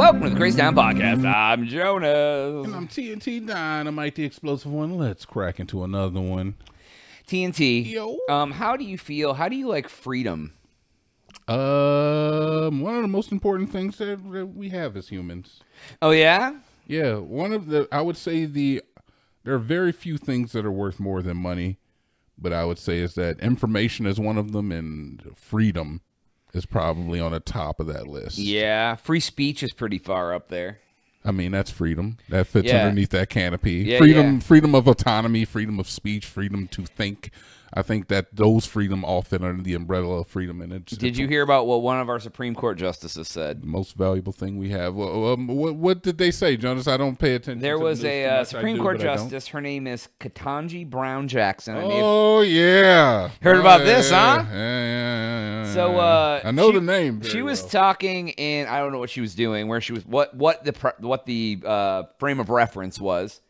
Welcome to the Crazy Town Podcast. I'm Jonas. And I'm TNT Dinomight, the explosive one. Let's crack into another one. TNT, yo. How do you feel? How do you like freedom? One of the most important things that we have as humans. Oh, yeah? Yeah. One of the, I would say there are very few things that are worth more than money, but I would say is that information is one of them, and freedom is probably on the top of that list. Yeah, free speech is pretty far up there. I mean, that's freedom. That fits underneath that canopy. Yeah, freedom of autonomy, freedom of speech, freedom to think. I think that those freedom all fit under the umbrella of freedom. And it's, did you hear about what one of our Supreme Court justices said? The most valuable thing we have. Well, what did they say, Jonas? I don't pay attention. There was a Supreme Court justice. Her name is Ketanji Brown Jackson. Oh, yeah. Heard about this, huh? Yeah. So I know the name. She was talking, and I don't know what she was doing, where she was, what the frame of reference was.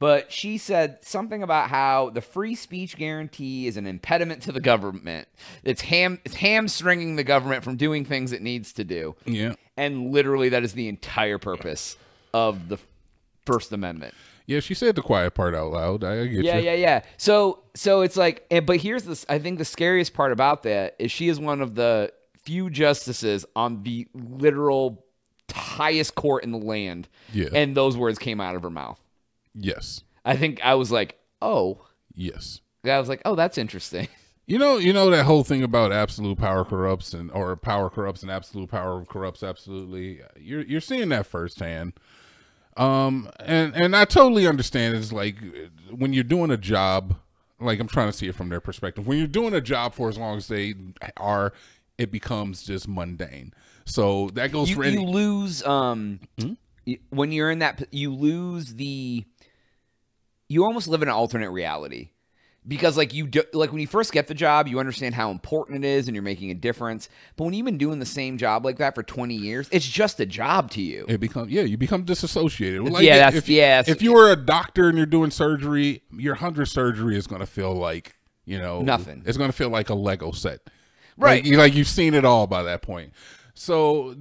But she said something about how the free speech guarantee is an impediment to the government. It's hamstringing the government from doing things it needs to do. Yeah. And literally that is the entire purpose of the First Amendment. Yeah, she said the quiet part out loud. I get you. Yeah. So it's like, but here's this, I think the scariest part about that is she is one of the few justices on the literal highest court in the land. Yeah. And those words came out of her mouth. Yes. I think I was like, oh. Yes. I was like, oh, that's interesting. You know that whole thing about absolute power corrupts, and or power corrupts and absolute power corrupts absolutely. You're seeing that firsthand. And I totally understand. It's like when you're doing a job, like I'm trying to see it from their perspective. When you're doing a job for as long as they are, it becomes just mundane. So that goes for you lose when you're in that, you lose the, you almost live in an alternate reality, because like like when you first get the job, you understand how important it is and you're making a difference. But when you've been doing the same job like that for 20 years, it's just a job to you. It becomes, yeah, you become disassociated. Like if you were a doctor and you're doing surgery, your 100th surgery is going to feel like, you know, nothing. It's going to feel like a Lego set, right? Like you've seen it all by that point. So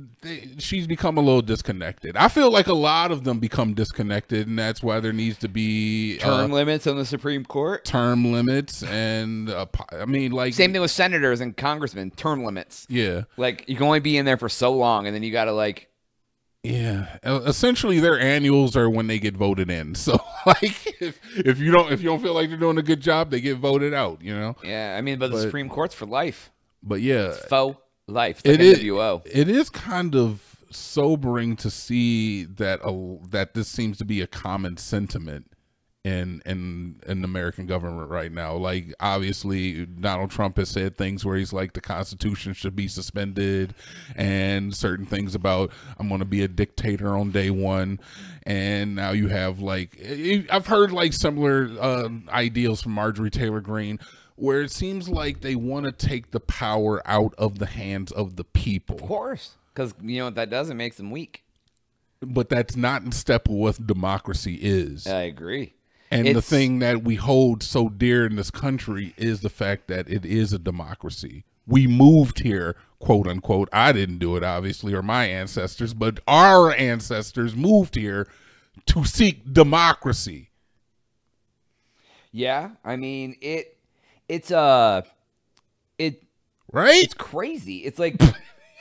she's become a little disconnected. I feel like a lot of them become disconnected, and that's why there needs to be term limits on the Supreme Court. Term limits, and I mean, like same thing with senators and congressmen. Term limits. Yeah, like you can only be in there for so long, and then you got to like. Yeah, essentially their annuals are when they get voted in. So like if you don't feel like they're doing a good job, they get voted out. You know. Yeah, I mean, but the Supreme Court's for life. But yeah, it's faux. Life. Like it is kind of sobering to see that that this seems to be a common sentiment in American government right now. Like obviously Donald Trump has said things where he's like the Constitution should be suspended, and certain things about I'm going to be a dictator on day one. And now you have like I've heard like similar ideals from Marjorie Taylor Greene, where it seems like they want to take the power out of the hands of the people. Of course, because you know what that does? It makes them weak. But that's not in step with what democracy is. I agree. And the thing that we hold so dear in this country is the fact that it is a democracy. We moved here, quote unquote. I didn't do it, obviously, or my ancestors, but our ancestors moved here to seek democracy. Yeah, I mean, it's crazy. It's like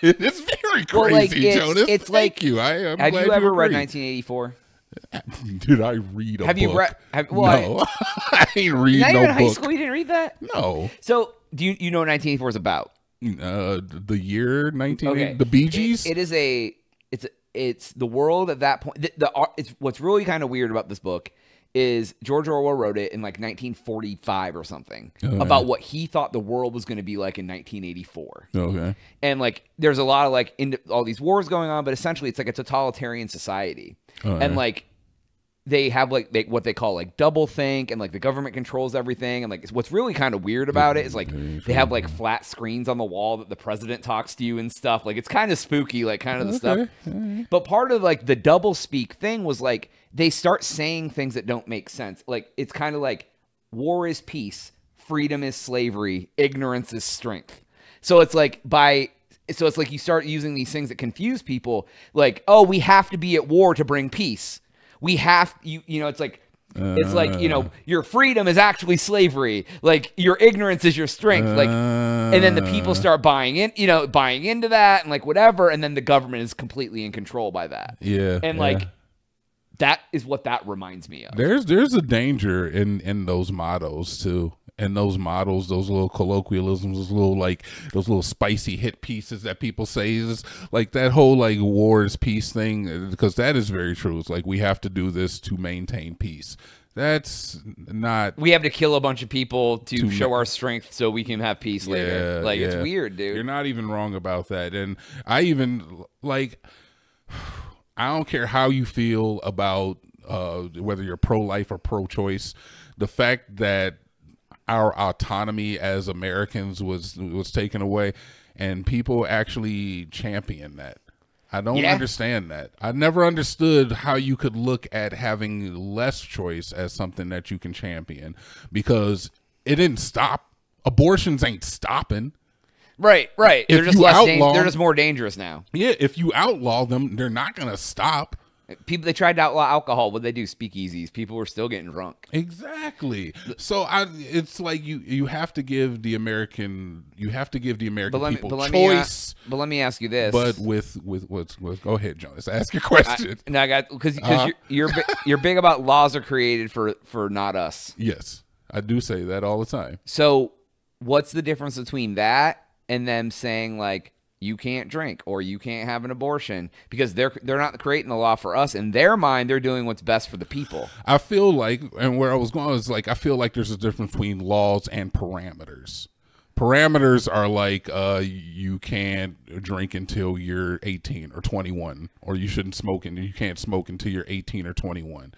it's very crazy, like, Jonas. It's Thank you. Have you ever read 1984? Did I read a book? Well, no, I ain't read no book. Not even high school. You didn't read that? No. So do you know what 1984 is about? The year 19. Okay. The Bee Gees. It's the world at that point. It's what's really kind of weird about this book is George Orwell wrote it in like 1945 or something about what he thought the world was going to be like in 1984. Okay. And like there's a lot of like all these wars going on, but essentially it's like a totalitarian society. And like they have like what they call like doublethink, and like the government controls everything. And like what's really kind of weird about it is like they have like flat screens on the wall that the president talks to you and stuff. Like it's kind of spooky, like kind of the stuff. But part of like the doublespeak thing was like they start saying things that don't make sense. Like it's kind of like war is peace, freedom is slavery, ignorance is strength. So it's like by So it's like you start using these things that confuse people, like, oh, we have to be at war to bring peace. We have, you know, it's like, you know, your freedom is actually slavery. Like, your ignorance is your strength. Like, and then the people start buying in, you know, buying into that and like whatever. And then the government is completely in control by that. Yeah. And like, that is what that reminds me of. There's a danger in those mottos too. And those models, those little colloquialisms, those little spicy hit pieces that people say, is like that whole like war is peace thing, because that is very true. It's like, we have to do this to maintain peace. That's not, we have to kill a bunch of people to show our strength so we can have peace later. Like, it's weird, dude. You're not even wrong about that. And I even like, I don't care how you feel about whether you're pro-life or pro-choice, the fact that our autonomy as Americans was taken away, and people actually champion that. I don't understand that. I never understood how you could look at having less choice as something that you can champion, because it didn't stop. Abortions ain't stopping. Right, right. They're just less outlaw, they're just more dangerous now. Yeah, if you outlaw them, they're not going to stop. People, they tried to outlaw alcohol. What did they do? Speakeasies. People were still getting drunk. Exactly. So it's like you have to give the American people choice. But let me ask you this. But with go ahead, Jonas. Ask your question. No, I got, because you're big about laws are created for not us. Yes, I do say that all the time. So what's the difference between that and them saying like, you can't drink or you can't have an abortion, because they're not creating the law for us. In their mind, they're doing what's best for the people. I feel like, and where I was going is like, I feel like there's a difference between laws and parameters. Parameters are like, you can't drink until you're 18 or 21, or you shouldn't smoke and you can't smoke until you're 18 or 21.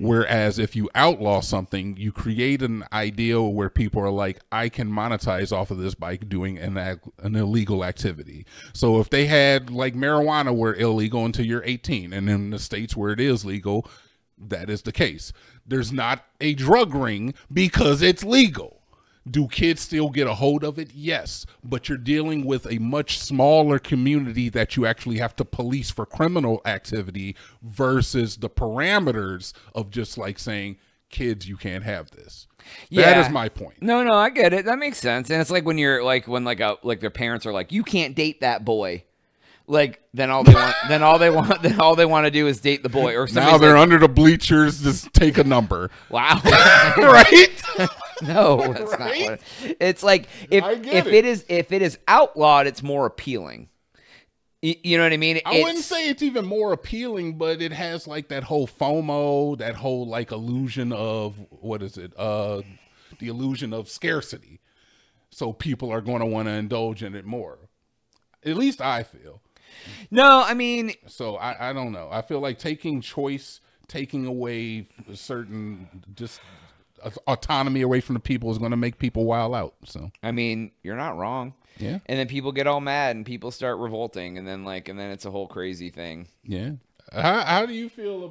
Whereas if you outlaw something, you create an idea where people are like, I can monetize off of this by doing an illegal activity. So if they had like marijuana were illegal until you're 18, and in the states where it is legal, that is the case. There's not a drug ring because it's legal. Do kids still get a hold of it? Yes, but you're dealing with a much smaller community that you actually have to police for criminal activity versus the parameters of just like saying, kids, you can't have this. Yeah. That is my point. No, no, I get it. That makes sense. And it's like when you're like, when like their parents are like, you can't date that boy. Like, then all they want, then all they want to do is date the boy. Or now they're like, under the bleachers. Just take a number. Wow. Right? No, that's right? Not what it's like. If it is outlawed, it's more appealing. You know what I mean? I wouldn't say it's even more appealing, but it has like that whole FOMO, that whole like illusion of what is it? The illusion of scarcity. So people are going to want to indulge in it more. At least I feel. No, I mean, so I don't know. I feel like taking choice, taking away a certain just autonomy away from the people is going to make people wild out. So, I mean, you're not wrong. Yeah. And then people get all mad and people start revolting, and then like, and then it's a whole crazy thing. Yeah. How do you feel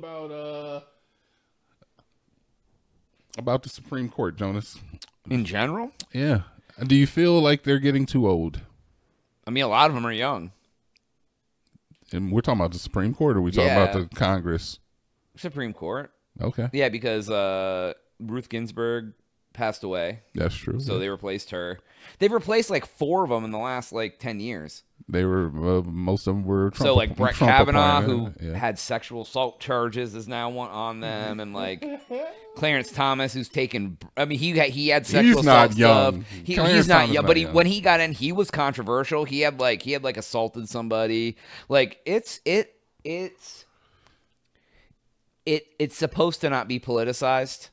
about the Supreme Court, Jonas? In general? Yeah. Do you feel like they're getting too old? I mean, a lot of them are young. And we're talking about the Supreme Court, or are we talking about the Congress? Supreme Court. Okay. Yeah, because Ruth Ginsburg passed away. That's true. So they replaced her. They've replaced like 4 of them in the last like 10 years. They were, most of them were Trump. So like Brett Kavanaugh, who had sexual assault charges, is now one on them. And like Clarence Thomas, who's taken, I mean, he had sexual assault stuff. He's not young, but when he got in, he was controversial. He had like assaulted somebody. Like it's supposed to not be politicized.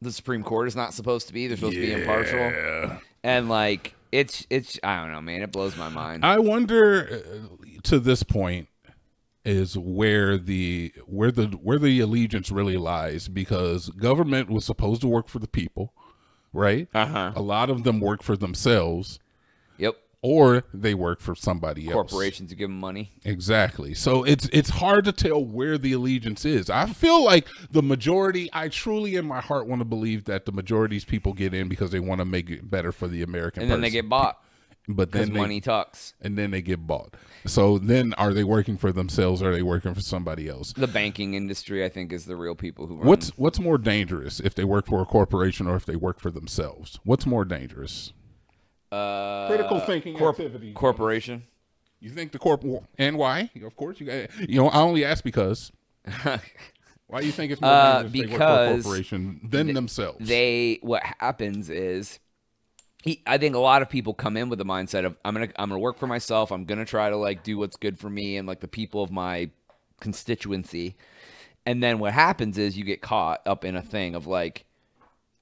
The Supreme Court is not supposed to be. They're supposed to be impartial. And like, it's I don't know, man. It blows my mind. I wonder to this point is where the allegiance really lies, because government was supposed to work for the people, right? A lot of them work for themselves. Yep. Or they work for somebody else. Corporations to give them money. Exactly. So it's hard to tell where the allegiance is. I feel like the majority, I truly in my heart want to believe that the majority's people get in because they want to make it better for the American person. And then they get bought. But then money talks, and then they get bought. So then, are they working for themselves, or are they working for somebody else? The banking industry, I think, is the real people who run. What's more dangerous, if they work for a corporation or if they work for themselves? What's more dangerous? Critical thinking activity. Corporation. You think the corp, and why? Of course, you know, I only ask because. Why do you think it's more dangerous if they work for a corporation than themselves? What happens is, I think a lot of people come in with the mindset of I'm gonna work for myself. I'm gonna try to like do what's good for me and like the people of my constituency. And then what happens is you get caught up in a thing of like,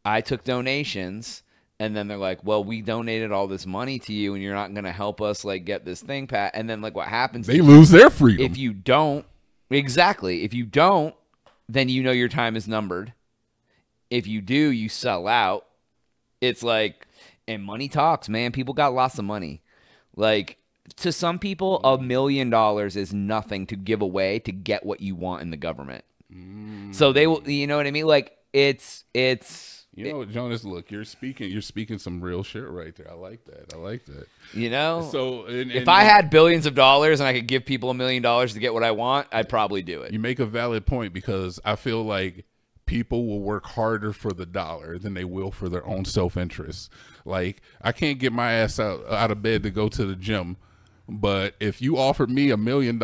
I took donations, and then they're like, well, we donated all this money to you, and you're not gonna help us like get this thing passed. And then like what happens? They lose their freedom if you don't. Exactly. If you don't, then you know your time is numbered. If you do, you sell out. It's like. And money talks, man. People got lots of money. Like, to some people, $1 million is nothing to give away to get what you want in the government. Mm. So they will, you know what I mean? Like, you know, Jonas, look, you're speaking some real shit right there. I like that. I like that. You know, so if I had billions of dollars and I could give people $1 million to get what I want, I'd probably do it. You make a valid point, because I feel like people will work harder for the dollar than they will for their own self-interest. Like, I can't get my ass out of bed to go to the gym, but if you offered me $1 million,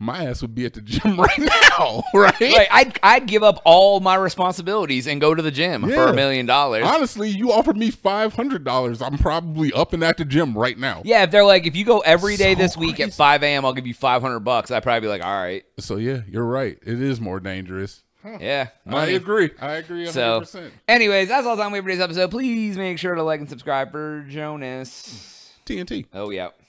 my ass would be at the gym right now, right? Like, I'd give up all my responsibilities and go to the gym for $1 million. Honestly, you offered me $500, I'm probably up and at the gym right now. Yeah, if they're like, if you go every day this week at 5 a.m., I'll give you $500. I'd probably be like, all right. So yeah, you're right. It is more dangerous. Yeah, I agree. I agree 100%. So, anyways, that's all the time we have for today's episode. Please make sure to like and subscribe for Jonas. TNT. Oh, yeah.